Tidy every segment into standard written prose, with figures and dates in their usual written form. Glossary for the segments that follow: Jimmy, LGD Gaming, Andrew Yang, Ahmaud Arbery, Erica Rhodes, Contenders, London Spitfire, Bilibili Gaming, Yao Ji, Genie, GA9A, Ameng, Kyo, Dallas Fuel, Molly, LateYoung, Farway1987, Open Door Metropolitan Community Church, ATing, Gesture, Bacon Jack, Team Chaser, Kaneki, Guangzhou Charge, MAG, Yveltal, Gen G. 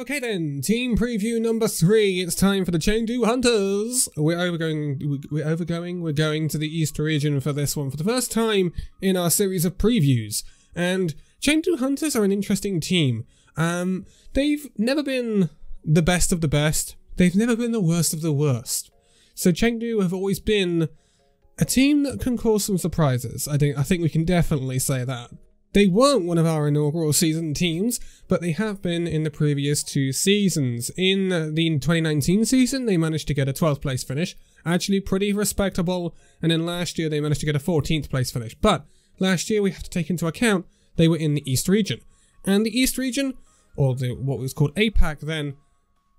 Okay then, team preview number 3. It's time for the Chengdu Hunters. We're going to the East region for this one for the first time in our series of previews. And Chengdu Hunters are an interesting team. They've never been the best of the best. They've never been the worst of the worst. So Chengdu have always been a team that can cause some surprises. I think we can definitely say that. They weren't one of our inaugural season teams, but they have been in the previous 2 seasons. In the 2019 season, they managed to get a 12th place finish, actually pretty respectable, and then last year they managed to get a 14th place finish. But last year we have to take into account they were in the East region. And the East region, or what was called APAC then,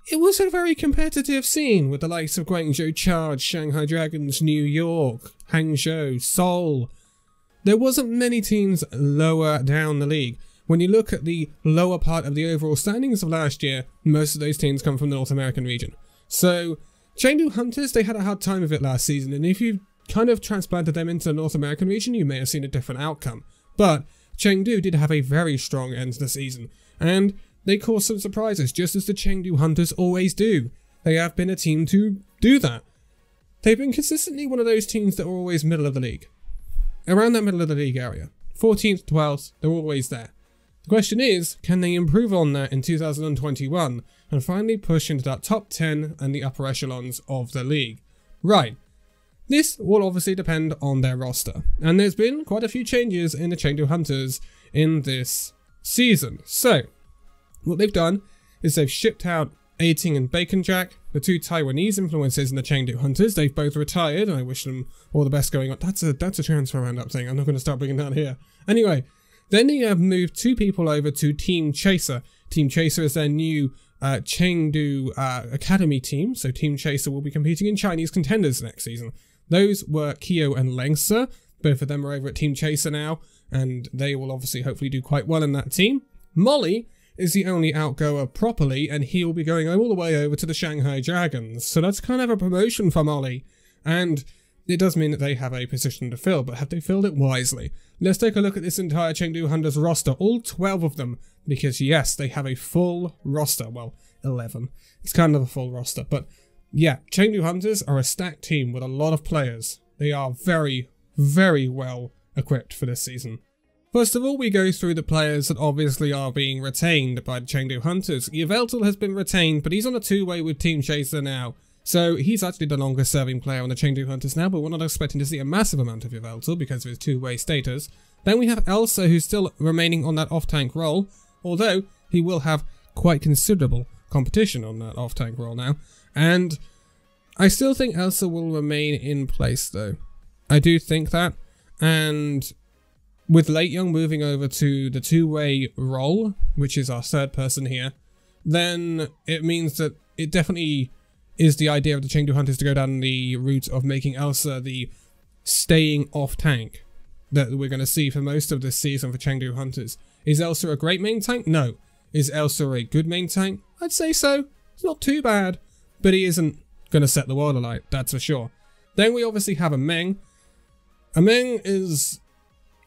it was a very competitive scene with the likes of Guangzhou Charge, Shanghai Dragons, New York, Hangzhou, Seoul. There wasn't many teams lower down the league. When you look at the lower part of the overall standings of last year, most of those teams come from the North American region. So, Chengdu Hunters, they had a hard time of it last season, and if you kind of transplanted them into the North American region, you may have seen a different outcome. But Chengdu did have a very strong end to the season, and they caused some surprises, just as the Chengdu Hunters always do. They have been a team to do that. They've been consistently one of those teams that are always middle of the league. Around that middle of the league area. 14th, 12th, they're always there. The question is, can they improve on that in 2021 and finally push into that top 10 and the upper echelons of the league? Right. This will obviously depend on their roster. And there's been quite a few changes in the Chengdu Hunters in this season. So, what they've done is they've shipped out ATing and Bacon Jack, the 2 Taiwanese influences in the Chengdu Hunters. They've both retired, and I wish them all the best going on. That's a transfer roundup thing. I'm not going to start bringing that here. Anyway, then they have moved 2 people over to Team Chaser. Team Chaser is their new Chengdu Academy team, so Team Chaser will be competing in Chinese contenders next season. Those were Kyo and Elsa. Both of them are over at Team Chaser now, and they will obviously hopefully do quite well in that team. Molly is the only outgoer properly, and he'll be going all the way over to the Shanghai Dragons. So that's kind of a promotion for Molly, and it does mean that they have a position to fill, but have they filled it wisely? Let's take a look at this entire Chengdu Hunters roster, all 12 of them, because yes, they have a full roster. Well, 11. It's kind of a full roster, but yeah, Chengdu Hunters are a stacked team with a lot of players. They are very, very well equipped for this season. First of all, we go through the players that obviously are being retained by the Chengdu Hunters. Yveltal has been retained, but he's on a 2-way with Team Chaser now. So he's actually the longest serving player on the Chengdu Hunters now, but we're not expecting to see a massive amount of Yveltal because of his 2-way status. Then we have Elsa, who's still remaining on that off-tank role, although he will have quite considerable competition on that off-tank role now. And I still think Elsa will remain in place, though. I do think that. And with LateYoung moving over to the 2-way role, which is our 3rd person here, then it means that it definitely is the idea of the Chengdu Hunters to go down the route of making Elsa the staying off tank that we're going to see for most of this season for Chengdu Hunters. Is Elsa a great main tank? No. Is Elsa a good main tank? I'd say so. It's not too bad, but he isn't going to set the world alight, that's for sure. Then we obviously have Ameng. Ameng is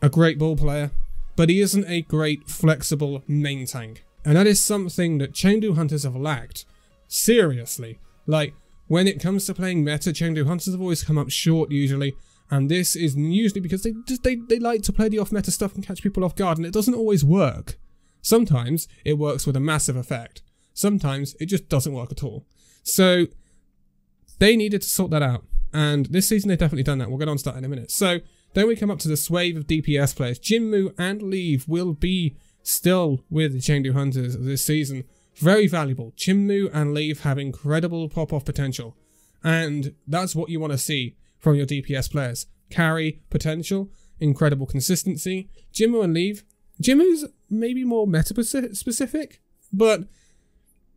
a great ball player, but he isn't a great flexible main tank. And that is something that Chengdu Hunters have lacked. Seriously. Like, when it comes to playing meta, Chengdu Hunters have always come up short usually. And this is usually because they like to play the off-meta stuff and catch people off guard, and it doesn't always work. Sometimes it works with a massive effect. Sometimes it just doesn't work at all. So they needed to sort that out. And this season they've definitely done that. We'll get on to that in a minute. So then we come up to the swathe of DPS players. Jinmu and Leave will be still with the Chengdu Hunters this season. Very valuable. Jinmu and Leave have incredible pop-off potential. And that's what you want to see from your DPS players. Carry potential, incredible consistency. Jinmu and Leave. Jinmu's maybe more meta-specific, but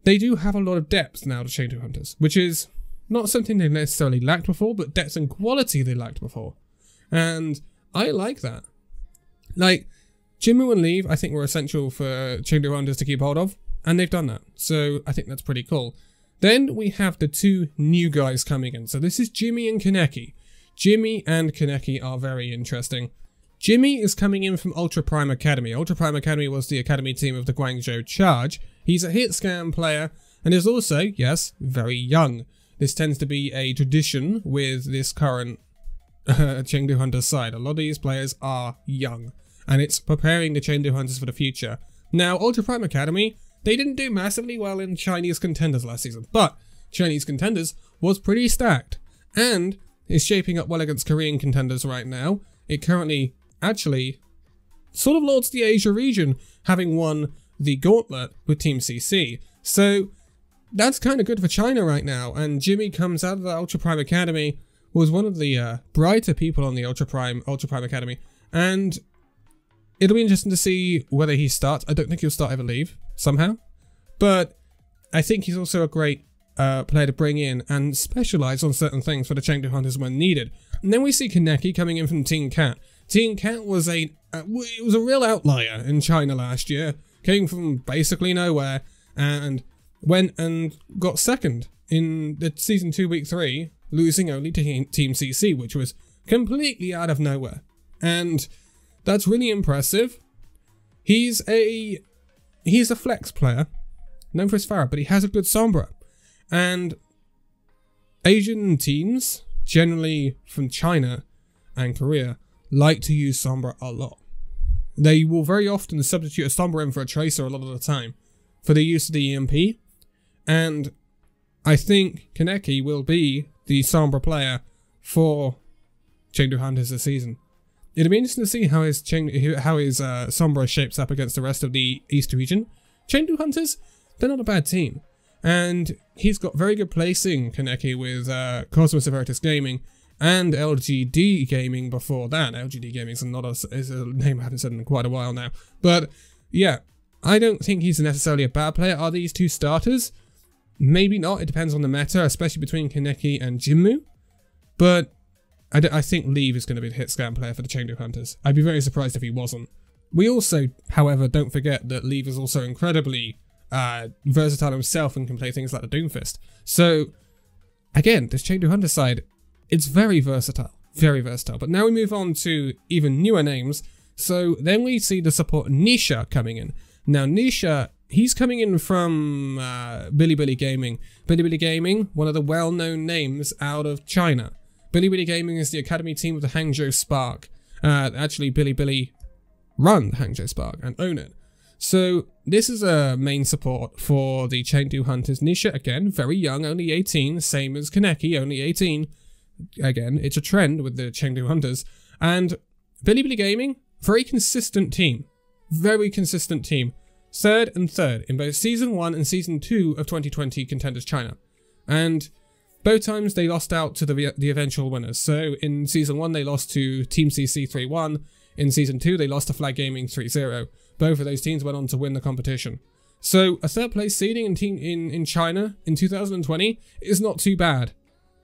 they do have a lot of depth now to Chengdu Hunters, which is not something they necessarily lacked before, but depth and quality they lacked before. And I like that. Like, Jinmu and Leave, I think, were essential for Chengdu Hunters to keep hold of, and they've done that. So I think that's pretty cool. Then we have the 2 new guys coming in. So this is Jimmy and Kaneki. Jimmy and Kaneki are very interesting. Jimmy is coming in from Ultra Prime Academy. Ultra Prime Academy was the academy team of the Guangzhou Charge. He's a hit scan player and is also, yes, very young. This tends to be a tradition with this current Chengdu Hunters side. A lot of these players are young, and it's preparing the Chengdu Hunters for the future. Now, Ultra Prime Academy, they didn't do massively well in Chinese Contenders last season, but Chinese Contenders was pretty stacked and is shaping up well against Korean Contenders right now. It currently actually sort of lords the Asia region, having won the gauntlet with Team CC. So that's kind of good for China right now, and Jimmy comes out of the Ultra Prime Academy, was one of the brighter people on the Ultra Prime Academy, and it'll be interesting to see whether he starts. I don't think he'll start over Leave somehow, but I think he's also a great player to bring in and specialise on certain things for the Chengdu Hunters when needed. And then we see Kaneki coming in from Team Cat. Team Cat was a real outlier in China last year, came from basically nowhere and went and got second in the Season 2, Week 3, losing only to Team CC, which was completely out of nowhere. And that's really impressive. He's a flex player, known for his Pharah, but he has a good Sombra. And Asian teams, generally from China and Korea, like to use Sombra a lot. They will very often substitute a Sombra in for a Tracer a lot of the time for the use of the EMP. And I think Kaneki will be the Sombra player for Chengdu Hunters this season. It'll be interesting to see how his Sombra shapes up against the rest of the East region. Chengdu Hunters, they're not a bad team. And he's got very good placing, Kaneki, with Cosmos Veritas Gaming and LGD Gaming before that. LGD Gaming is a name I haven't said in quite a while now. But yeah, I don't think he's necessarily a bad player. Are these two starters? Maybe not. It depends on the meta, especially between Kaneki and Jinmu. But I think Leave is going to be the hit scan player for the Chengdu Hunters. I'd be very surprised if he wasn't. We also, however, don't forget that Leave is also incredibly versatile himself and can play things like the Doomfist. So again, this Chengdu Hunter side, it's very versatile. But now we move on to even newer names. So then we see the support Nisha coming in. Now Nisha, he's coming in from Bilibili Gaming. Bilibili Gaming, one of the well-known names out of China. Bilibili Gaming is the academy team of the Hangzhou Spark. Actually, Bilibili run Hangzhou Spark and own it. So this is a main support for the Chengdu Hunters. Nisha, again, very young, only 18, same as Kaneki, only 18. Again, it's a trend with the Chengdu Hunters. And Bilibili Gaming, very consistent team. Very consistent team. Third and third in both Season 1 and Season 2 of 2020 Contenders China. And both times they lost out to the eventual winners. So in Season 1 they lost to Team CC 3-1. In Season 2 they lost to Flag Gaming 3-0. Both of those teams went on to win the competition. So a third place seeding in China in 2020 is not too bad.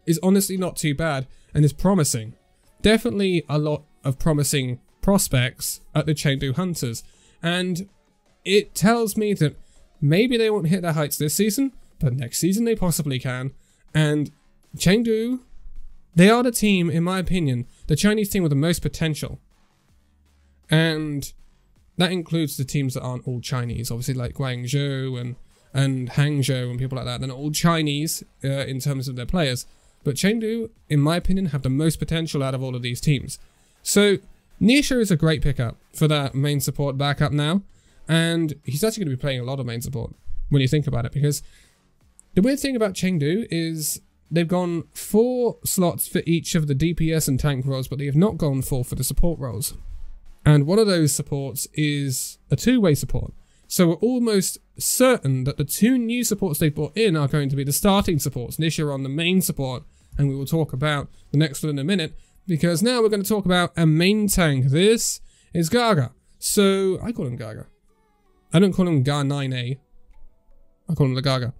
Is honestly not too bad and is promising. Definitely a lot of promising prospects at the Chengdu Hunters. And it tells me that maybe they won't hit their heights this season, but next season they possibly can. And Chengdu, they are the team, in my opinion, the Chinese team with the most potential. And that includes the teams that aren't all Chinese, obviously, like Guangzhou and Hangzhou and people like that. They're not all Chinese in terms of their players. But Chengdu, in my opinion, have the most potential out of all of these teams. So Nisha is a great pickup for that main support backup now. And he's actually going to be playing a lot of main support when you think about it, because the weird thing about Chengdu is they've gone 4 slots for each of the DPS and tank roles, but they have not gone 4 for the support roles. And one of those supports is a two-way support. So we're almost certain that the 2 new supports they've brought in are going to be the starting supports. Nisha on the main support, and we will talk about the next one in a minute, because now we're going to talk about a main tank. This is Gaga. So I call him Gaga. I don't call him GA9A. I call him the Gaga.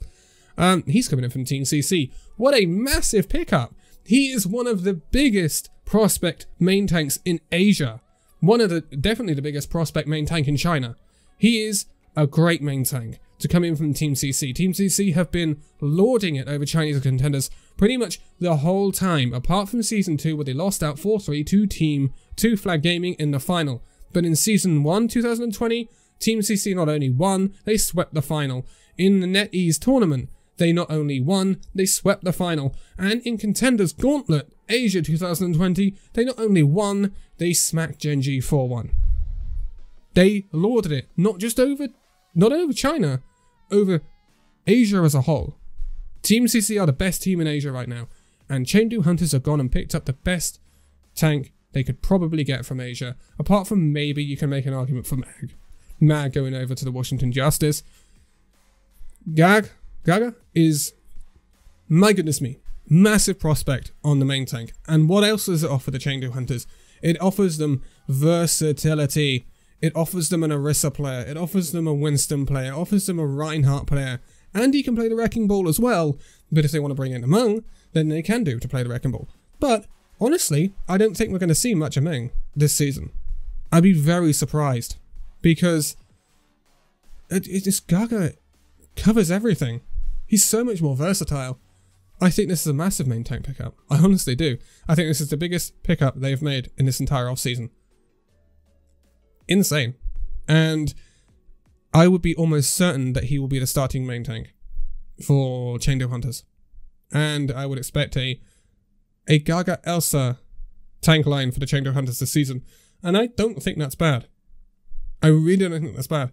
He's coming in from Team CC. What a massive pickup. He is one of the biggest prospect main tanks in Asia. One of the, definitely the biggest prospect main tank in China. He is a great main tank. to come in from Team CC. Team CC have been lording it over Chinese contenders pretty much the whole time, apart from Season 2 where they lost out 4-3 to Team 2 Flag Gaming in the final. But in Season 1 2020, Team CC not only won, they swept the final. In the NetEase tournament, they not only won, they swept the final. And in Contenders Gauntlet Asia 2020, they not only won, they smacked Gen G 4-1. They lorded it, not over China, over Asia as a whole. Team CC are the best team in Asia right now, and Chengdu Hunters have gone and picked up the best tank they could probably get from Asia, apart from maybe you can make an argument for Mag. Mag going over to the Washington Justice. Gaga is, my goodness me, massive prospect on the main tank. And what else does it offer the Chengdu Hunters? It offers them versatility. It offers them an Orisa player, it offers them a Winston player, it offers them a Reinhardt player, and he can play the Wrecking Ball as well, but if they want to bring in Ameng, then they can do to play the Wrecking Ball. But, honestly, I don't think we're going to see much Ameng this season. I'd be very surprised, because this Gaga covers everything. He's so much more versatile. I think this is a massive main tank pickup. I honestly do. I think this is the biggest pickup they've made in this entire offseason. Insane. And I would be almost certain that he will be the starting main tank for Chengdu Hunters. And I would expect a Gaga Elsa tank line for the Chengdu Hunters this season. And I don't think that's bad. I really don't think that's bad.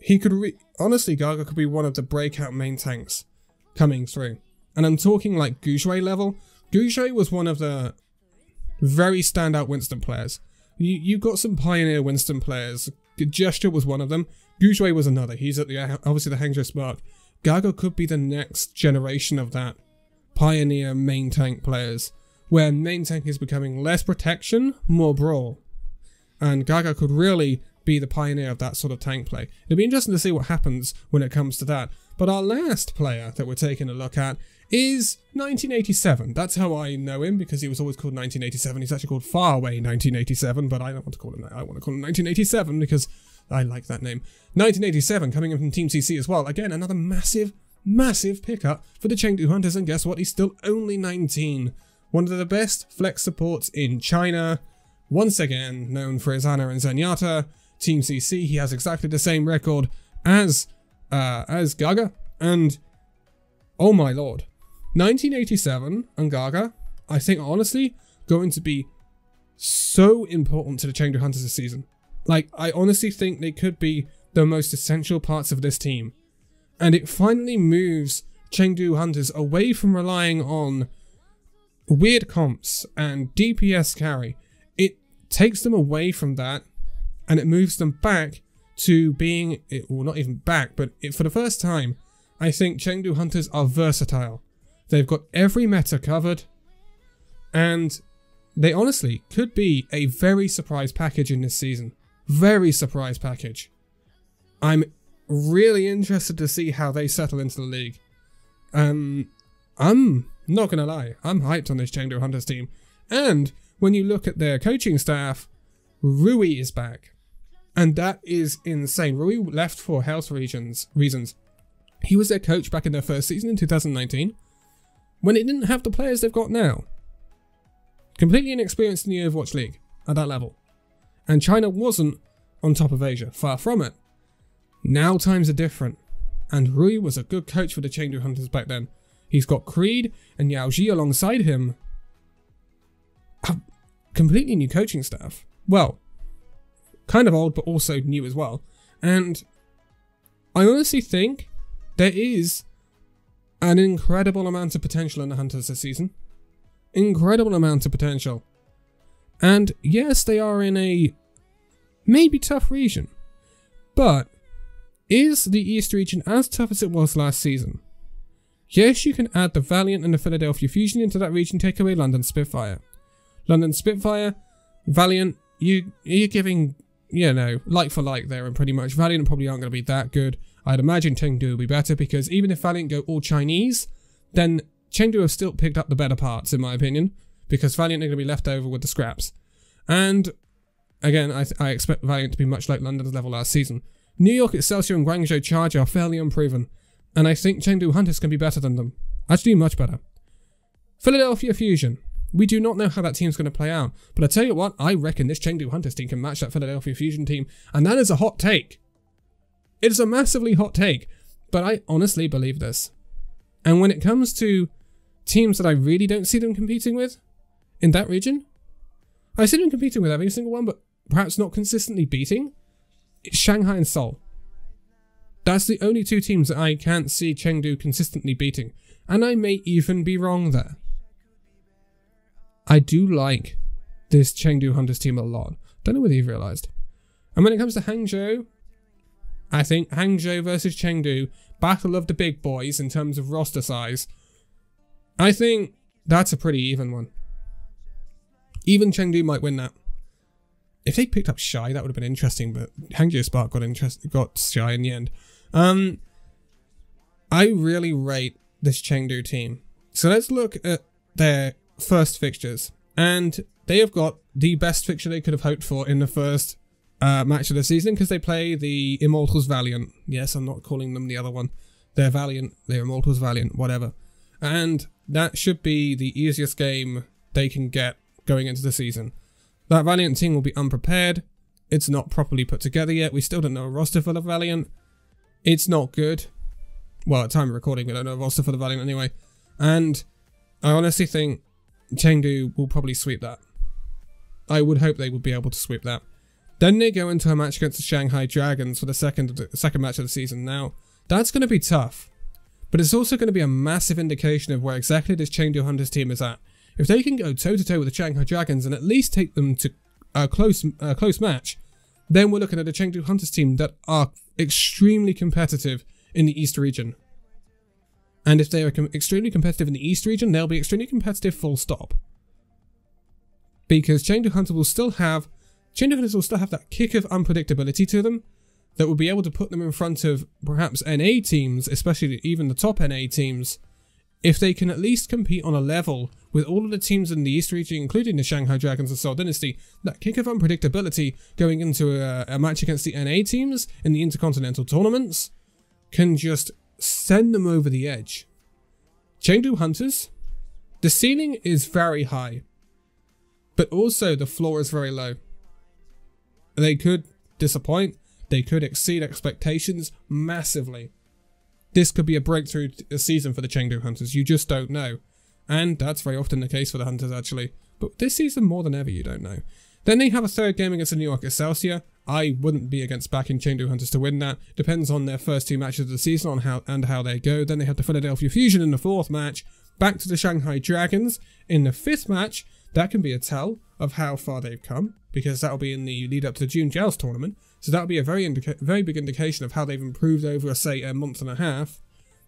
He could honestly, Gaga could be one of the breakout main tanks coming through. And I'm talking like Guxiao level. Guxiao was one of the very standout Winston players. You got some pioneer Winston players. Gesture was one of them. Guxiao was another. He's at the obviously the Hangzhou Spark. Gaga could be the next generation of that pioneer main tank players, where main tank is becoming less protection, more brawl, and Gaga could really be the pioneer of that sort of tank play. It'll be interesting to see what happens when it comes to that. But our last player that we're taking a look at is 1987. That's how I know him, because he was always called 1987. He's actually called Farway1987, but I don't want to call him that. I want to call him 1987 because I like that name. 1987 coming in from Team CC as well. Again, another massive, massive pickup for the Chengdu Hunters, and guess what? He's still only 19. One of the best flex supports in China. Once again, known for his Ana and Zenyatta. Team CC, he has exactly the same record as Gaga, and oh my lord, 1987 and Gaga, I think are honestly going to be so important to the Chengdu Hunters this season. Like, I honestly think they could be the most essential parts of this team, and it finally moves Chengdu Hunters away from relying on weird comps and DPS carry. It takes them away from that, and it moves them back to being, well, not even back, but for the first time, I think Chengdu Hunters are versatile. They've got every meta covered, and they honestly could be a very surprise package in this season. Very surprise package. I'm really interested to see how they settle into the league. I'm not going to lie, I'm hyped on this Chengdu Hunters team. And when you look at their coaching staff, Rui is back. And that is insane. Rui left for health reasons. He was their coach back in their first season in 2019, when it didn't have the players they've got now. Completely inexperienced in the Overwatch League at that level. And China wasn't on top of Asia, far from it. Now times are different. And Rui was a good coach for the Chengdu Hunters back then. He's got Creed and Yao Ji alongside him. A completely new coaching staff. Well, kind of old, but also new as well. And I honestly think there is an incredible amount of potential in the Hunters this season. Incredible amount of potential. And yes, they are in a maybe tough region. But is the East region as tough as it was last season? Yes, you can add the Valiant and the Philadelphia Fusion into that region, take away London Spitfire. London Spitfire, Valiant, you're giving, you know, like for like there, and pretty much Valiant probably aren't going to be that good. I'd imagine Chengdu will be better, because even if Valiant go all Chinese, then Chengdu have still picked up the better parts, in my opinion, because Valiant are going to be left over with the scraps. And again, I expect Valiant to be much like London's level last season. New York Excelsior and Guangzhou Charge are fairly unproven, and I think Chengdu Hunters can be better than them. Actually, much better. Philadelphia Fusion. We do not know how that team's going to play out, but I tell you what, I reckon this Chengdu Hunters team can match that Philadelphia Fusion team, and that is a hot take. It is a massively hot take, but I honestly believe this. And when it comes to teams that I really don't see them competing with in that region, I see them competing with every single one, but perhaps not consistently beating, it's Shanghai and Seoul. That's the only two teams that I can't see Chengdu consistently beating, and I may even be wrong there. I do like this Chengdu Hunters team a lot. Don't know whether you've realised. And when it comes to Hangzhou, I think Hangzhou versus Chengdu, battle of the big boys in terms of roster size, I think that's a pretty even one. Even Chengdu might win that. If they picked up Shy, that would have been interesting, but Hangzhou Spark got Shy in the end. I really rate this Chengdu team. So let's look at their first fixtures, and they have got the best fixture they could have hoped for in the first match of the season, because they play the Immortals Valiant. Yes, I'm not calling them the other one. They're Valiant, they're Immortals Valiant, whatever. And that should be the easiest game they can get going into the season. That Valiant team will be unprepared. It's not properly put together yet. We still don't know a roster for the Valiant. It's not good. Well, at time of recording, we don't know a roster for the Valiant anyway. And I honestly think Chengdu will probably sweep that. I would hope they would be able to sweep that. Then they go into a match against the Shanghai Dragons for the second match of the season. Now, that's going to be tough, but it's also going to be a massive indication of where exactly this Chengdu Hunters team is at. If they can go toe-to-toe with the Shanghai Dragons and at least take them to a close match, then we're looking at a Chengdu Hunters team that are extremely competitive in the East region. And if they are extremely competitive in the East region, they'll be extremely competitive full stop. Because Chengdu Hunters will still have that kick of unpredictability to them that will be able to put them in front of perhaps NA teams, especially even the top NA teams, if they can at least compete on a level with all of the teams in the East region, including the Shanghai Dragons and Seoul Dynasty. That kick of unpredictability going into a match against the NA teams in the intercontinental tournaments can just send them over the edge. Chengdu Hunters, the ceiling is very high, but also the floor is very low. They could disappoint, they could exceed expectations massively. This could be a breakthrough season for the Chengdu Hunters, you just don't know. And that's very often the case for the Hunters actually, but this season more than ever you don't know. Then they have a third game against the New York Excelsior. I wouldn't be against backing Chengdu Hunters to win that, depends on their first two matches of the season on how they go. Then they have the Philadelphia Fusion in the fourth match, back to the Shanghai Dragons in the fifth match. That can be a tell of how far they've come, because that'll be in the lead up to the June Gals tournament. So that'll be a very big indication of how they've improved over, say, a month and a half.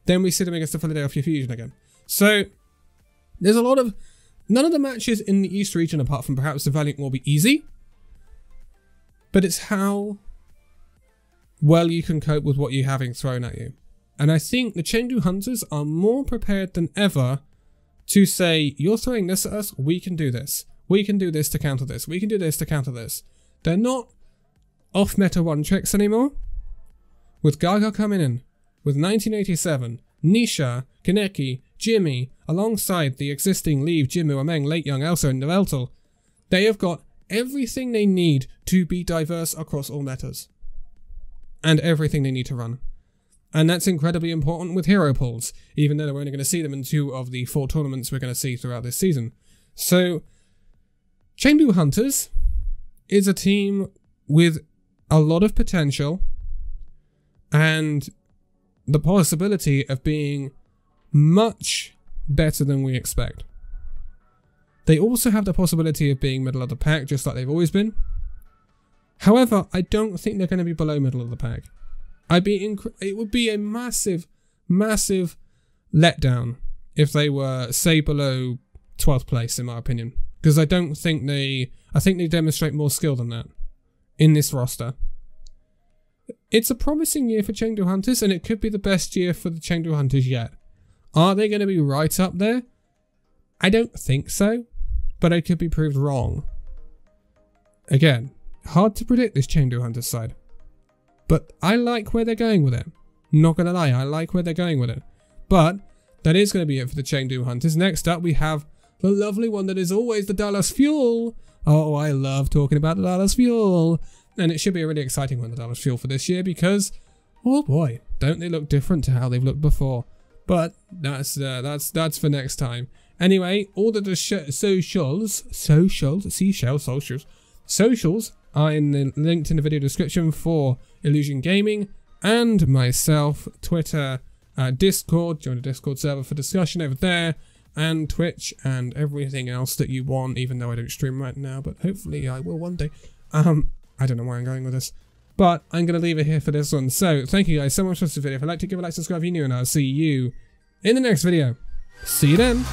Then we see them against the Philadelphia Fusion again. So there's a lot of... None of the matches in the East region, apart from perhaps the Valiant, will be easy. But it's how well you can cope with what you're having thrown at you. And I think the Chengdu Hunters are more prepared than ever to say, you're throwing this at us, we can do this. We can do this to counter this. We can do this to counter this. They're not off-meta one-tricks anymore. With Gaga coming in, with 1987, Nisha, Kaneki, Jimmy, alongside the existing Leave, Jinmu, Ameng, LateYoung, Elsa and Yveltal, they have got everything they need to be diverse across all metas. And everything they need to run. And that's incredibly important with hero pulls, even though we're only going to see them in 2 of the 4 tournaments we're going to see throughout this season. So, Chengdu Hunters is a team with a lot of potential and the possibility of being much better than we expect. They also have the possibility of being middle of the pack, just like they've always been. However, I don't think they're going to be below middle of the pack. It would be a massive, massive letdown if they were, say, below 12th place, in my opinion. Because I think they demonstrate more skill than that in this roster. It's a promising year for Chengdu Hunters, and it could be the best year for the Chengdu Hunters yet. Are they going to be right up there? I don't think so, but I could be proved wrong. Again, hard to predict this Chengdu Hunters side. But I like where they're going with it. Not going to lie, I like where they're going with it. But that is going to be it for the Chengdu Hunters. Next up, we have the lovely one that is always the Dallas Fuel. Oh, I love talking about the Dallas Fuel. And it should be a really exciting one, the Dallas Fuel, for this year because, oh boy, don't they look different to how they've looked before. But that's for next time. Anyway, all the socials are in the linked in the video description for Illusion Gaming and myself, Twitter, Discord, join the Discord server for discussion over there, and Twitch and everything else that you want, even though I don't stream right now, but hopefully I will one day. I don't know where I'm going with this. But I'm going to leave it here for this one. So thank you guys so much for this video. If you like to give a like, subscribe if you're new, and I'll see you in the next video. See you then.